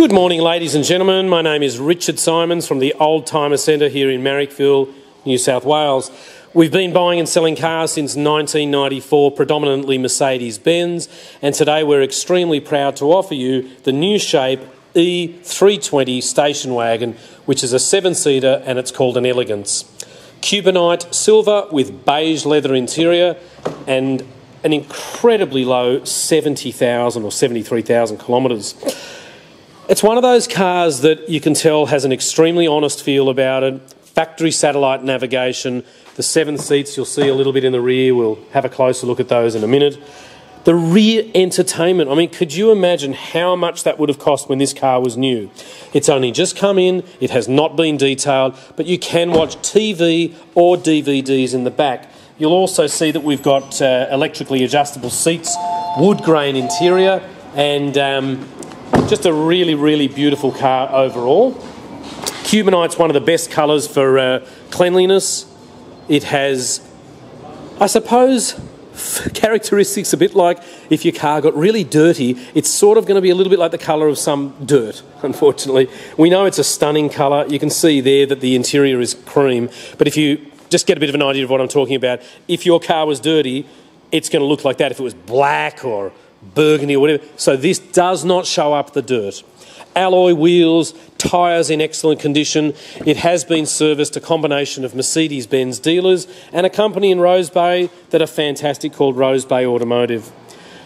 Good morning, ladies and gentlemen. My name is Richard Simons from the Old Timer Centre here in Marrickville, New South Wales. We've been buying and selling cars since 1994, predominantly Mercedes-Benz, and today we're extremely proud to offer you the new shape E320 station wagon, which is a 7-seater and it's called an Elegance. Cubanite silver with beige leather interior and an incredibly low 70,000 or 73,000 kilometres. It's one of those cars that you can tell has an extremely honest feel about it. Factory satellite navigation, the 7 seats you'll see a little bit in the rear, we'll have a closer look at those in a minute. The rear entertainment, I mean, could you imagine how much that would have cost when this car was new? It's only just come in, it has not been detailed, but you can watch TV or DVDs in the back. You'll also see that we've got electrically adjustable seats, wood grain interior, and just a really, really beautiful car overall. Cubanite's one of the best colours for cleanliness. It has, I suppose, characteristics a bit like if your car got really dirty, it's sort of going to be a little bit like the colour of some dirt, unfortunately. We know it's a stunning colour. You can see there that the interior is cream, but if you just get a bit of an idea of what I'm talking about, if your car was dirty, it's going to look like that if it was black or burgundy or whatever. So this does not show up the dirt. Alloy wheels, tyres in excellent condition. It has been serviced a combination of Mercedes-Benz dealers and a company in Rose Bay that are fantastic called Rose Bay Automotive.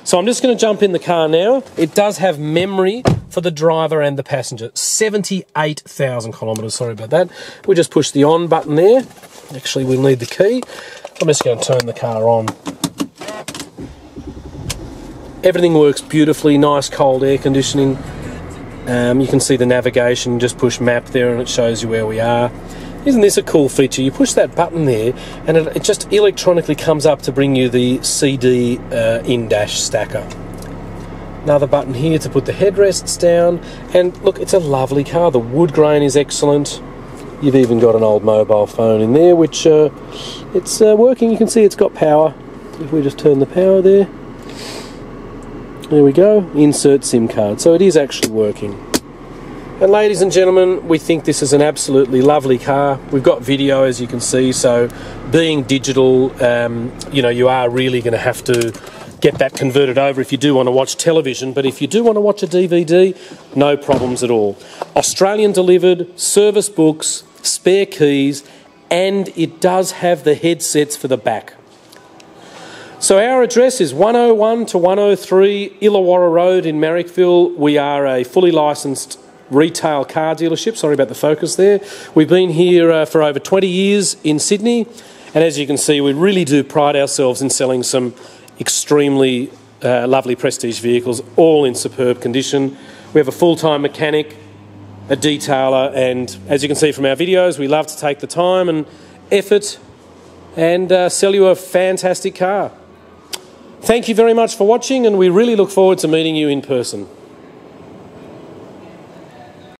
So I'm just going to jump in the car now. It does have memory for the driver and the passenger. 78,000 kilometres, sorry about that. We'll just push the on button there. Actually, we'll need the key. I'm just going to turn the car on. Everything works beautifully, nice cold air conditioning. You can see the navigation, just push map there and it shows you where we are. Isn't this a cool feature? You push that button there and it just electronically comes up to bring you the CD in-dash stacker. Another button here to put the headrests down, and look, it's a lovely car. The wood grain is excellent. You've even got an old mobile phone in there, which it's working. You can see it's got power. If we just turn the power there. There we go, insert SIM card. So it is actually working. And ladies and gentlemen, we think this is an absolutely lovely car. We've got video, as you can see, so being digital, you know, you are really going to have to get that converted over if you do want to watch television, but if you do want to watch a DVD, no problems at all. Australian delivered, service books, spare keys, and it does have the headsets for the back. So our address is 101 to 103 Illawarra Road in Marrickville. We are a fully licensed retail car dealership. Sorry about the focus there. We've been here for over 20 years in Sydney, and as you can see, we really do pride ourselves in selling some extremely lovely prestige vehicles, all in superb condition. We have a full-time mechanic, a detailer, and as you can see from our videos, we love to take the time and effort and sell you a fantastic car. Thank you very much for watching, and we really look forward to meeting you in person.